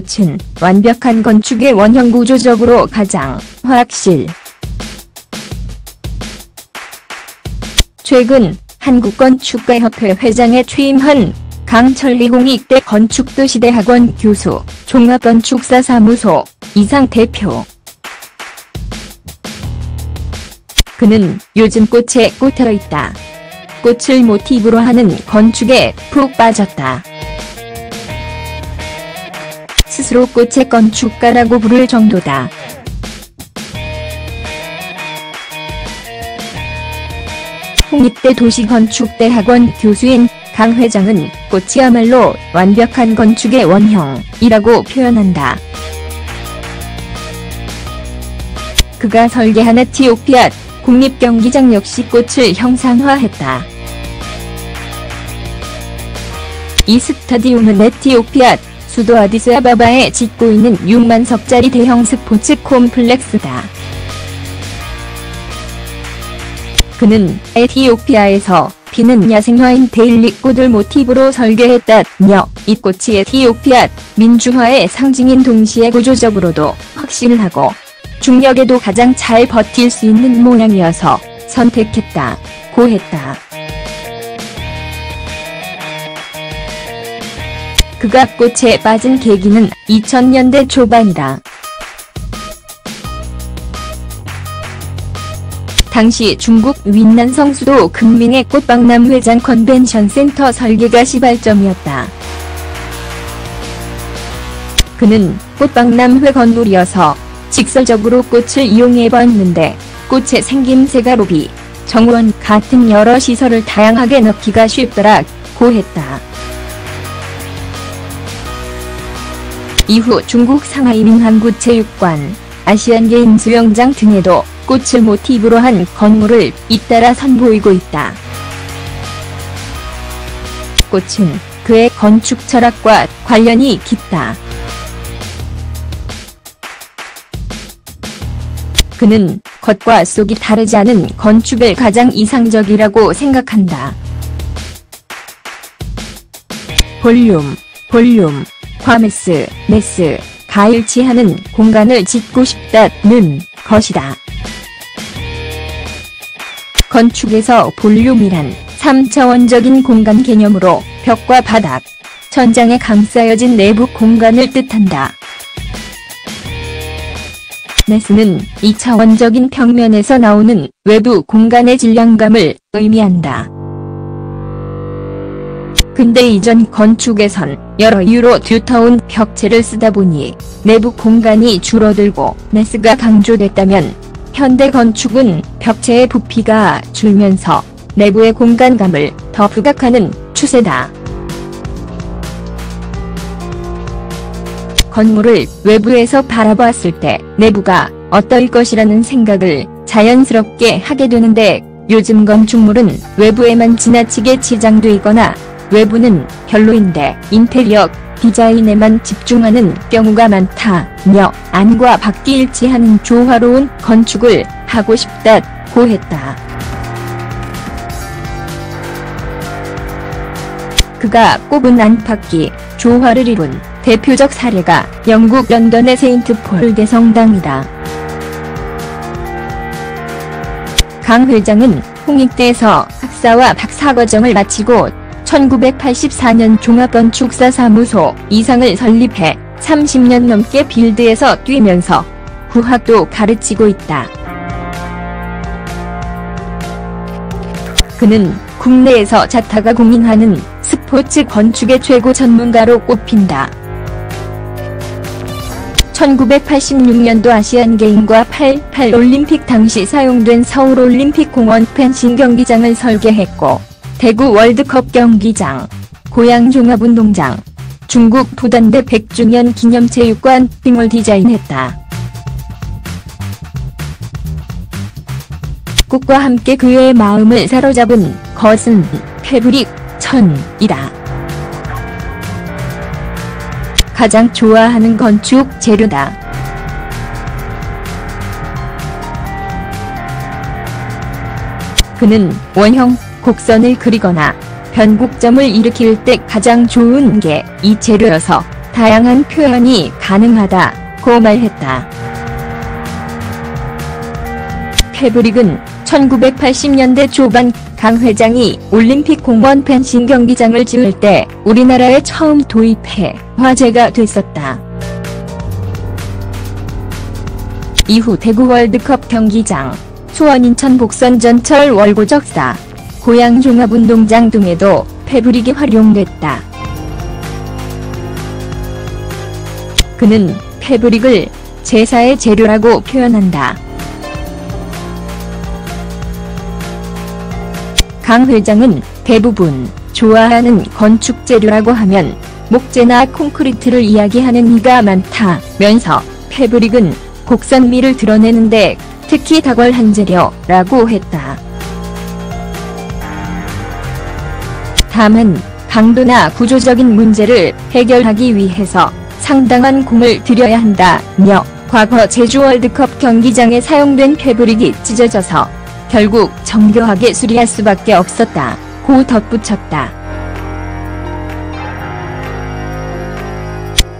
꽃은 완벽한 건축의 원형 구조적으로 가장 확실. 최근 한국건축가협회 회장에 취임한 강철리공이대 건축도시대학원 교수, 종합건축사사무소 이상 대표. 그는 요즘 꽃에 꽂혀 있다. 꽃을 모티브로 하는 건축에 푹 빠졌다. 스스로 꽃의 건축가라고 부를 정도다. 홍익대 도시건축대학원 교수인 강 회장은 꽃이야말로 완벽한 건축의 원형이라고 표현한다. 그가 설계한 에티오피아 국립경기장 역시 꽃을 형상화했다. 이 스타디움은 에티오피아 수도 아디스아바바에 짓고 있는 6만석짜리 대형 스포츠 콤플렉스다. 그는 에티오피아에서 피는 야생화인 데일리꽃을 모티브로 설계했다며 이 꽃이 에티오피아 민주화의 상징인 동시에 구조적으로도 확실하고 중력에도 가장 잘 버틸 수 있는 모양이어서 선택했다고 했다. 그가 꽃에 빠진 계기는 2000년대 초반이다. 당시 중국 윈난성 수도 금밍의 꽃박람 회장 컨벤션 센터 설계가 시발점이었다. 그는 꽃박람회 건물이어서 직설적으로 꽃을 이용해봤는데 꽃의 생김새가 로비, 정원 같은 여러 시설을 다양하게 넣기가 쉽더라고 했다. 이후 중국 상하이 민항구체육관, 아시안게임 수영장 등에도 꽃을 모티브로 한 건물을 잇따라 선보이고 있다. 꽃은 그의 건축 철학과 관련이 깊다. 그는 겉과 속이 다르지 않은 건축을 가장 이상적이라고 생각한다. 볼륨, 과메스, 매스, 가일치하는 공간을 짓고 싶다는 것이다. 건축에서 볼륨이란 3차원적인 공간 개념으로 벽과 바닥, 천장에 감싸여진 내부 공간을 뜻한다. 매스는 2차원적인 평면에서 나오는 외부 공간의 질량감을 의미한다. 근데 이전 건축에선 여러 이유로 두터운 벽체를 쓰다 보니 내부 공간이 줄어들고 매스가 강조됐다면 현대 건축은 벽체의 부피가 줄면서 내부의 공간감을 더 부각하는 추세다. 건물을 외부에서 바라봤을 때 내부가 어떨 것이라는 생각을 자연스럽게 하게 되는데 요즘 건축물은 외부에만 지나치게 치장되거나 외부는 별로인데 인테리어 디자인에만 집중하는 경우가 많다며 안과 밖이 일치하는 조화로운 건축을 하고 싶다고 했다. 그가 꼽은 안팎이 조화를 이룬 대표적 사례가 영국 런던의 세인트폴 대성당이다. 강 회장은 홍익대에서 학사와 박사과정을 마치고 1984년 종합건축사사무소 이상을 설립해 30년 넘게 빌드에서 뛰면서 구학도 가르치고 있다. 그는 국내에서 자타가 공인하는 스포츠 건축의 최고 전문가로 꼽힌다. 1986년도 아시안게임과 88올림픽 당시 사용된 서울올림픽공원 펜싱 경기장을 설계했고 대구 월드컵 경기장, 고양 종합운동장, 중국 부단대 100주년 기념체육관 등을 디자인했다. 꽃과 함께 그의 마음을 사로잡은 것은 패브릭, 천이다. 가장 좋아하는 건축 재료다. 그는 원형, 곡선을 그리거나 변곡점을 일으킬 때 가장 좋은 게 이 재료여서 다양한 표현이 가능하다고 말했다. 패브릭은 1980년대 초반 강 회장이 올림픽 공원 펜싱 경기장을 지을 때 우리나라에 처음 도입해 화제가 됐었다. 이후 대구 월드컵 경기장, 수원 인천 복선 전철 월고적사, 고양 종합운동장 등에도 패브릭이 활용됐다. 그는 패브릭을 제사의 재료라고 표현한다. 강 회장은 대부분 좋아하는 건축 재료라고 하면 목재나 콘크리트를 이야기하는 이가 많다면서 패브릭은 곡선미를 드러내는데 특히 탁월한 재료라고 했다. 다만 강도나 구조적인 문제를 해결하기 위해서 상당한 공을 들여야 한다며 과거 제주 월드컵 경기장에 사용된 패브릭이 찢어져서 결국 정교하게 수리할 수밖에 없었다고 덧붙였다.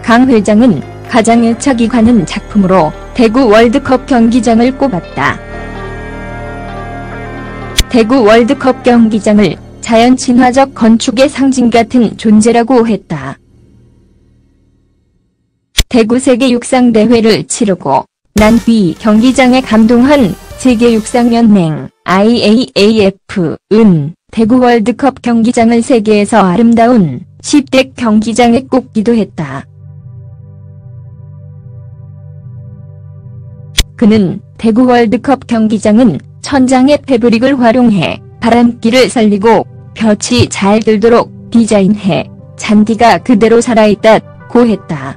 강 회장은 가장 애착이 가는 작품으로 대구 월드컵 경기장을 꼽았다. 대구 월드컵 경기장을 자연 친화적 건축의 상징 같은 존재라고 했다. 대구 세계육상대회를 치르고 난 뒤 경기장에 감동한 세계육상연맹 IAAF은 대구 월드컵 경기장을 세계에서 아름다운 10대 경기장에 꼽기도 했다. 그는 대구 월드컵 경기장은 천장의 패브릭을 활용해 바람길을 살리고 볕이 잘 들도록 디자인해 잔디가 그대로 살아있다고 했다.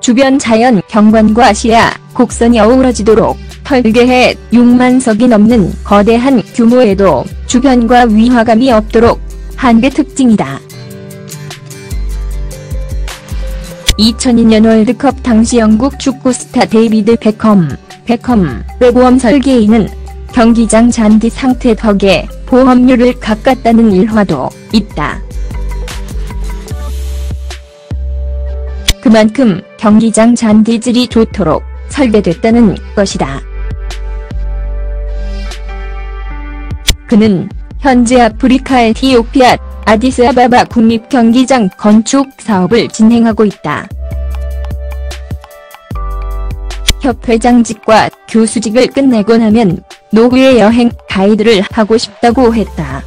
주변 자연 경관과 시야, 곡선이 어우러지도록 털게 해 6만 석이 넘는 거대한 규모에도 주변과 위화감이 없도록 한 게 특징이다. 2002년 월드컵 당시 영국 축구스타 데이비드 베컴의 보험 설계인은 경기장 잔디 상태 덕에 보험료를 깎았다는 일화도 있다. 그만큼 경기장 잔디질이 좋도록 설계됐다는 것이다. 그는 현재 아프리카 에티오피아 아디스아바바 국립경기장 건축 사업을 진행하고 있다. 협회장직과 교수직을 끝내고 나면 노후의 여행 가이드를 하고 싶다고 했다.